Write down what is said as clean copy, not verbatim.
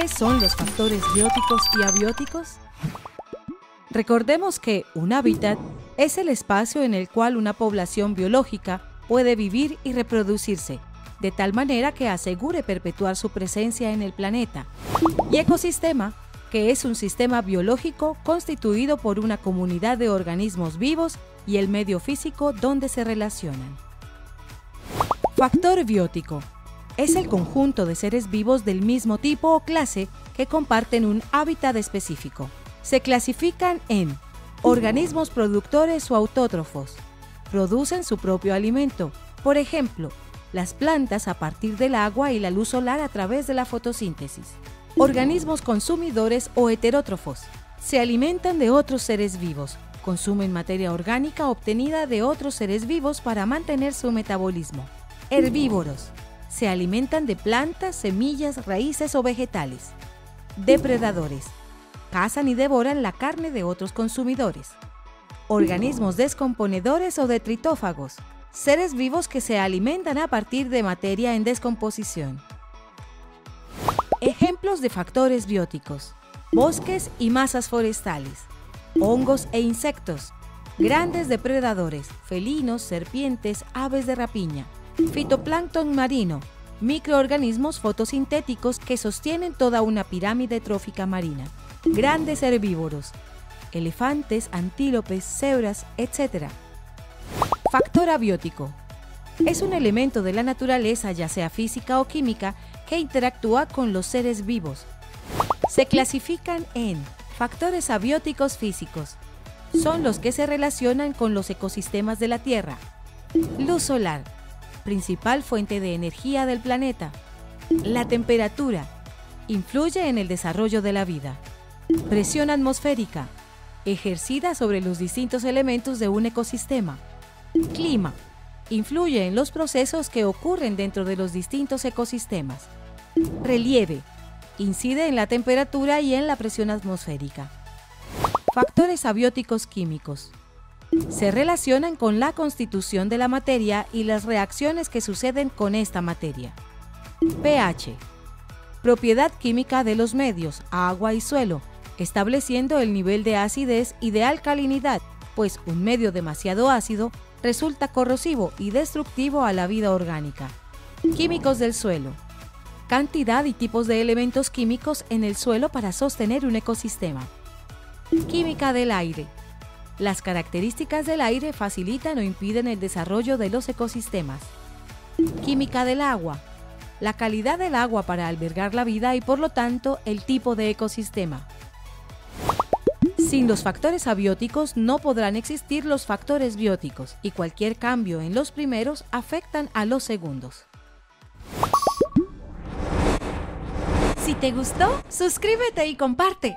¿Qué son los factores bióticos y abióticos? Recordemos que un hábitat es el espacio en el cual una población biológica puede vivir y reproducirse, de tal manera que asegure perpetuar su presencia en el planeta. Y ecosistema, que es un sistema biológico constituido por una comunidad de organismos vivos y el medio físico donde se relacionan. Factor biótico. Es el conjunto de seres vivos del mismo tipo o clase que comparten un hábitat específico. Se clasifican en organismos productores o autótrofos. Producen su propio alimento, por ejemplo, las plantas a partir del agua y la luz solar a través de la fotosíntesis. Organismos consumidores o heterótrofos. Se alimentan de otros seres vivos. Consumen materia orgánica obtenida de otros seres vivos para mantener su metabolismo. Herbívoros. Se alimentan de plantas, semillas, raíces o vegetales. Depredadores. Cazan y devoran la carne de otros consumidores. Organismos descomponedores o detritófagos. Seres vivos que se alimentan a partir de materia en descomposición. Ejemplos de factores bióticos: bosques y masas forestales, hongos e insectos, grandes depredadores, felinos, serpientes, aves de rapiña, fitoplancton marino, microorganismos fotosintéticos que sostienen toda una pirámide trófica marina, grandes herbívoros, elefantes, antílopes, cebras, etc. Factor abiótico. Es un elemento de la naturaleza, ya sea física o química, que interactúa con los seres vivos. Se clasifican en factores abióticos físicos. Son los que se relacionan con los ecosistemas de la Tierra. Luz solar, principal fuente de energía del planeta. La temperatura, influye en el desarrollo de la vida. Presión atmosférica, ejercida sobre los distintos elementos de un ecosistema. Clima, influye en los procesos que ocurren dentro de los distintos ecosistemas. Relieve, incide en la temperatura y en la presión atmosférica. Factores abióticos químicos. Se relacionan con la constitución de la materia y las reacciones que suceden con esta materia. pH, propiedad química de los medios, agua y suelo, estableciendo el nivel de acidez y de alcalinidad, pues un medio demasiado ácido resulta corrosivo y destructivo a la vida orgánica. Químicos del suelo. Cantidad y tipos de elementos químicos en el suelo para sostener un ecosistema. Química del aire. Las características del aire facilitan o impiden el desarrollo de los ecosistemas. Química del agua. La calidad del agua para albergar la vida y, por lo tanto, el tipo de ecosistema. Sin los factores abióticos no podrán existir los factores bióticos, y cualquier cambio en los primeros afectan a los segundos. Si te gustó, suscríbete y comparte.